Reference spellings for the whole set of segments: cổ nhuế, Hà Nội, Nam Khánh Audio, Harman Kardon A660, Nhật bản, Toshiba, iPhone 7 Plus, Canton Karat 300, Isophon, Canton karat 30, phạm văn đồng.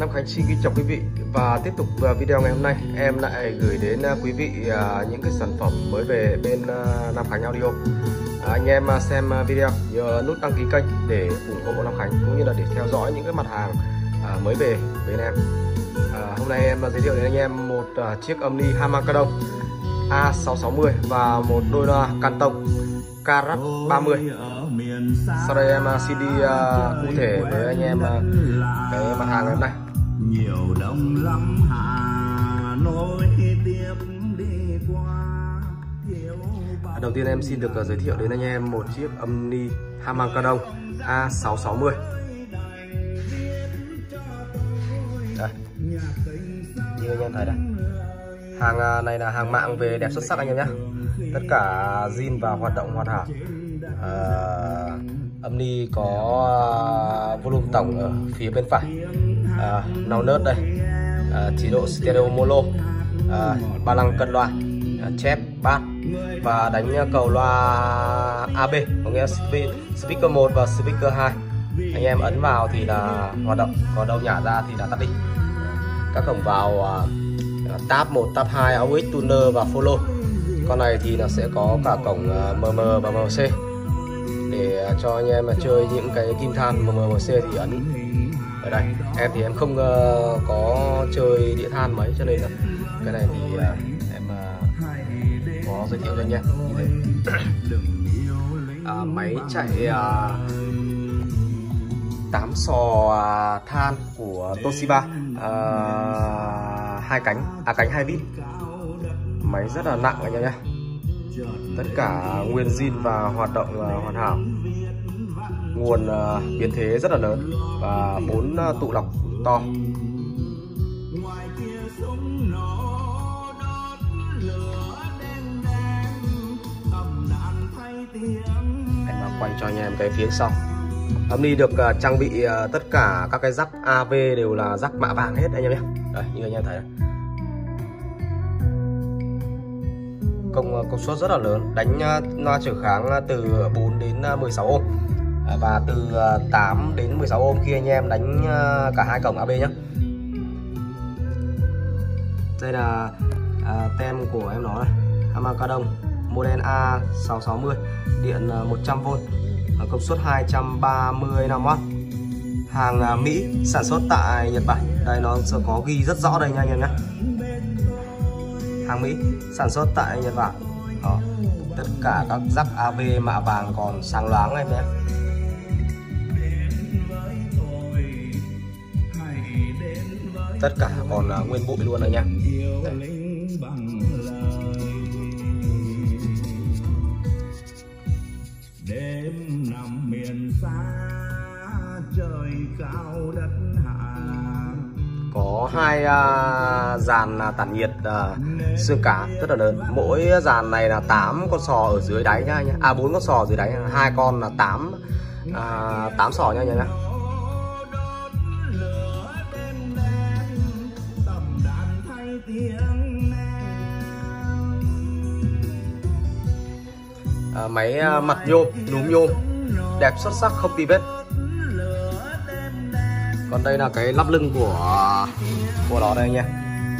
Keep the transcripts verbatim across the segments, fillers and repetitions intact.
Nam Khánh xin kính chào quý vị và tiếp tục video ngày hôm nay em lại gửi đến quý vị những cái sản phẩm mới về bên Nam Khánh Audio. Anh em xem video nhớ nút đăng ký kênh để ủng hộ Nam Khánh cũng như là để theo dõi những cái mặt hàng mới về bên em. Hôm nay em giới thiệu đến anh em một chiếc âm ni Harman Kardon A sáu sáu mươi và một đôi loa Canton Karat ba mươi. Sau đây em xin đi uh, cụ thể với anh em uh, cái mặt hàng hôm nay. Nhiều đông lắm Hà Nội tiếp đi qua. Đầu tiên em xin được uh, giới thiệu đến anh em một chiếc âm ni Harman Kardon A sáu sáu mươi. Đây, như anh em thấy đây. Hàng uh, này là hàng mạng về đẹp xuất sắc anh em nhé. Tất cả zin và hoạt động hoàn hảo. À, âm ni có uh, volume tổng ở phía bên phải, à, nâu nớt đây, à, chế độ stereo mono, à, ba lăng cân loa, à, chép bass và đánh cầu loa a bê, có nghĩa speaker một và speaker hai. Anh em ấn vào thì là hoạt động, còn đâu nhả ra thì là tắt đi. Các cổng vào uh, tab một, tab hai, aux, tuner và follow. Con này thì nó sẽ có cả cổng uh, em em và em xê để cho anh em mà chơi những cái kim than em em xê thì ấn ở đây. Em thì em không uh, có chơi đĩa than mấy cho nên là cái này thì uh, em uh, có giới thiệu cho anh em. uh, Máy chạy uh, tám sò uh, than của Toshiba, uh, hai cánh, à cánh hai vít. Máy rất là nặng anh em nhé. Tất cả nguyên zin và hoạt động uh, hoàn hảo. Nguồn uh, biến thế rất là lớn và bốn uh, tụ lọc to. Em mà quay cho anh em cái phía sau. Âm ni được uh, trang bị uh, tất cả các cái rắc a bê đều là rắc mạ vàng hết anh em nhé. Đây, như anh em thấy này. Công công suất rất là lớn, đánh loa trở kháng từ bốn đến mười sáu ôm và từ tám đến mười sáu ôm khi anh em đánh cả hai cổng a bê nhé. Đây là uh, tem của em nó này, Harman Kardon model A sáu sáu mươi, điện một trăm vôn, công suất hai trăm ba mươi lăm oát, hàng Mỹ, sản xuất tại Nhật Bản. Đây nó sẽ có ghi rất rõ đây nha anh em nhé. Hàng Mỹ, sản xuất tại Nhật Bản. Đó. Tất cả các rắc a bê mạ vàng còn sáng loáng em nhé. Tất cả còn uh, nguyên bộ luôn rồi nha. Đây. Có hai uh, dàn uh, tản nhiệt uh, xương cá rất là lớn. Mỗi dàn này là tám con sò ở dưới đáy nha anh nhé. À, bốn con sò dưới đáy, hai con là tám uh, tám sò nha anh nhé. À, máy uh, mặt nhôm, núm nhôm, đẹp xuất sắc không tì vết. Còn đây là cái lắp lưng của của nó đây anh em.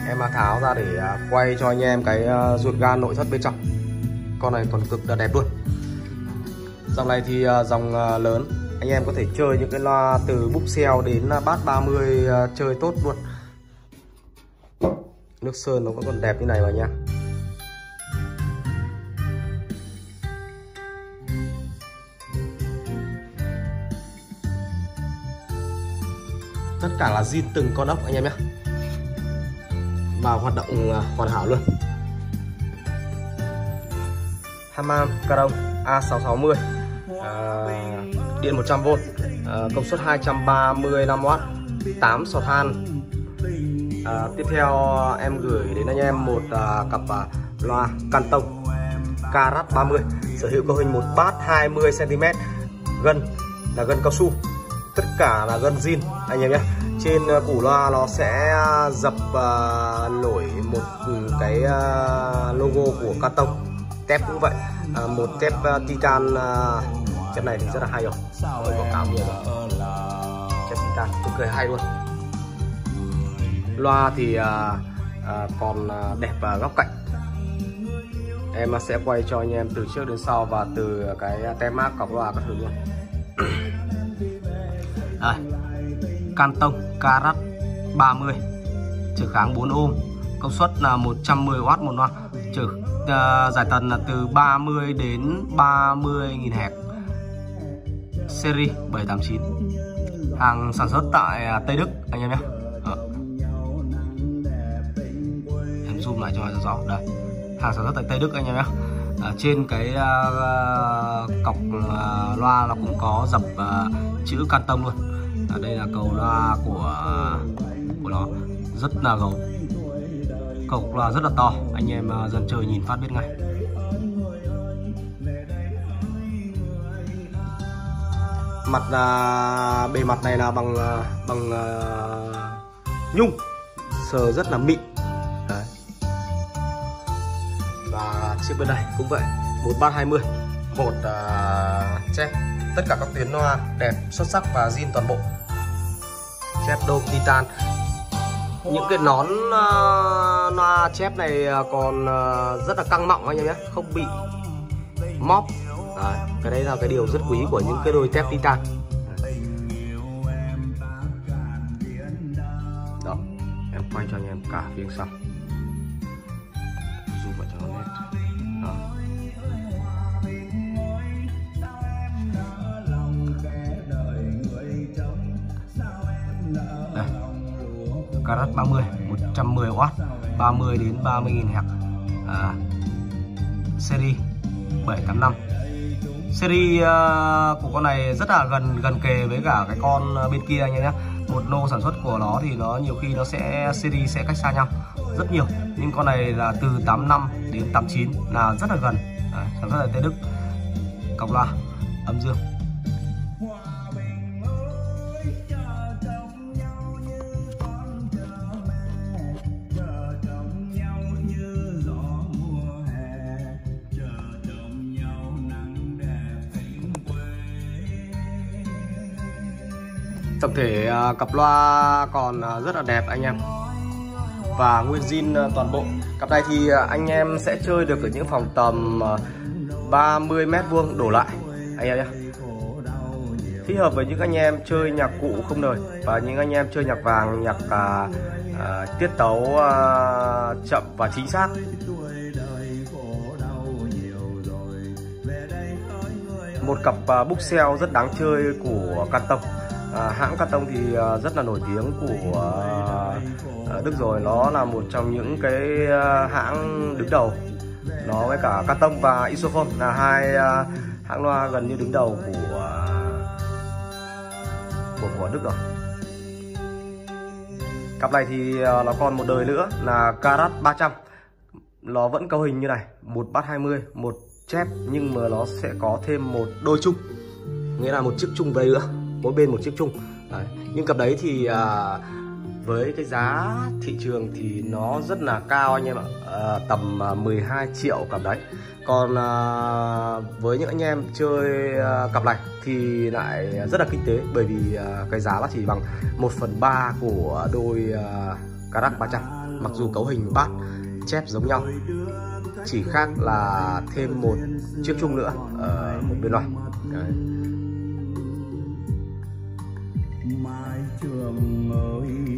Em tháo ra để quay cho anh em cái ruột gan nội thất bên trong. Con này còn cực là đẹp luôn. Dòng này thì dòng lớn, anh em có thể chơi những cái loa từ bookshelf đến bass ba mươi chơi tốt luôn. Nước sơn nó vẫn còn đẹp như này mà nha. Tất cả là zin từng con ốc anh em nhé. Và hoạt động uh, hoàn hảo luôn. Harman Kardon A sáu sáu mươi, uh, điện một trăm vôn, uh, công suất hai trăm ba mươi lăm oát, tám sò than. uh, Tiếp theo uh, em gửi đến anh em một uh, cặp uh, loa Canton Karat ba mươi, sở hữu cấu hình một bát hai mươi xăng ti mét, gân là gân cao su, tất cả là gân zin anh em nhé. Trên củ loa nó sẽ dập uh, nổi một cái uh, logo của Canton. Tép cũng vậy, uh, một tép uh, titan. Uh, chất này thì rất là hay rồi, quảng cáo nhiều rồi, chất titan cực kỳ hay luôn. Loa thì à, à, còn đẹp và góc cạnh. Em sẽ quay cho anh em từ trước đến sau và từ cái tem mác cọc loa các thứ luôn. à, Canton Karat ba mươi trừ kháng bốn ôm, công suất là một trăm mười oát một loa, trừ uh, giải tần là từ ba mươi đến ba mươi nghìn Hz, series bảy tám chín, hàng sản xuất tại Tây Đức anh em nhé. à. Em zoom lại cho nó rõ đây, hàng sản xuất tại Tây Đức anh em nhé. À, trên cái uh, cọc uh, loa nó cũng có dập uh, chữ Canton luôn. À, đây là cầu loa của uh, của nó, rất là gấu, cọc loa rất là to, anh em uh, dần chơi nhìn phát biết ngay. Mặt là uh, bề mặt này là bằng uh, bằng uh, nhung, sờ rất là mịn. Đấy. Và chiếc bên này cũng vậy, một bát hai mươi, một uh, chép, tất cả các tuyến loa đẹp xuất sắc và zin toàn bộ, chép đôm titan. Những cái nón uh, loa chép này còn uh, rất là căng mọng anh em nhé, không bị móp. Đấy. Cái đấy là cái điều rất quý của những cái đôi thép titan. Đó, em quay cho anh em cả phía sau. Zoom vào cho nó nét. Đó. Đây. Karat ba mươi, một trăm mười oát, ba mươi đến ba mươi nghìn Hz. À, series bảy tám năm. Series uh, của con này rất là gần gần kề với cả cái con bên kia anh em nhé. Một nô sản xuất của nó thì nó nhiều khi nó sẽ series sẽ cách xa nhau rất nhiều, nhưng con này là từ tám năm đến tám chín là rất là gần. Đấy, sản xuất ở Tây Đức, cọc loa âm dương. Tổng thể cặp loa còn rất là đẹp anh em, và nguyên zin toàn bộ. Cặp này thì anh em sẽ chơi được ở những phòng tầm ba mươi mét vuông đổ lại anh em nhé, thích hợp với những anh em chơi nhạc cụ không lời và những anh em chơi nhạc vàng, nhạc à, à, tiết tấu à, chậm và chính xác. Một cặp à, bookshelf rất đáng chơi của Canton. À, hãng Canton thì uh, rất là nổi tiếng của uh, Đức rồi, nó là một trong những cái uh, hãng đứng đầu. Nó với cả Canton và Isophon là hai uh, hãng loa gần như đứng đầu của uh, của, của Đức rồi. Cặp này thì uh, nó còn một đời nữa là Karat ba trăm. Nó vẫn cấu hình như này, một bát hai mươi, một chép, nhưng mà nó sẽ có thêm một đôi chung, nghĩa là một chiếc chung đây nữa, mỗi bên một chiếc chung. Đấy. Nhưng cặp đấy thì à, với cái giá thị trường thì nó rất là cao anh em ạ, à, tầm mười hai triệu cặp đấy. Còn à, với những anh em chơi à, cặp này thì lại rất là kinh tế, bởi vì à, cái giá nó chỉ bằng một phần ba của đôi à, Karat ba trăm, mặc dù cấu hình bát chép giống nhau, chỉ khác là thêm một chiếc chung nữa ở một bên ngoài. Đấy.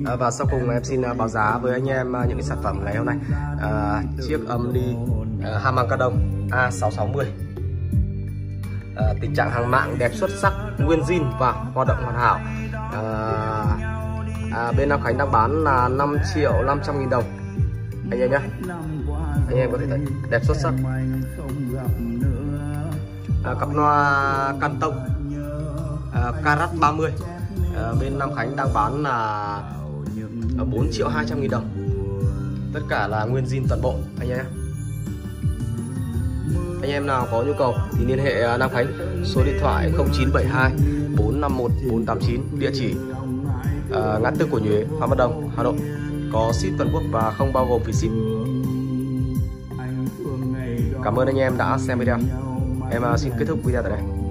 À, và sau cùng em xin báo giá với anh em những cái sản phẩm ngày hôm nay. À, chiếc âm ly à, Harman Kardon A sáu sáu mươi, à, tình trạng hàng mạng đẹp xuất sắc, nguyên zin và hoạt động hoàn hảo. à, à, bên Nam Khánh đang bán là năm triệu năm trăm nghìn đồng anh em nhé. Anh em có thể thấy đẹp xuất sắc. à, cặp loa Canton à, Karat ba mươi à, bên Nam Khánh đang bán là bốn triệu hai trăm nghìn đồng, tất cả là nguyên zin toàn bộ anh em. Anh em nào có nhu cầu thì liên hệ Nam Khánh, số điện thoại không chín bảy hai bốn năm một bốn tám chín, địa chỉ à, ngã tư Cổ Nhuế, Phạm Văn Đồng, Hà Nội, có ship toàn quốc và không bao gồm phí ship. Cảm ơn anh em đã xem video, em xin kết thúc video tại đây.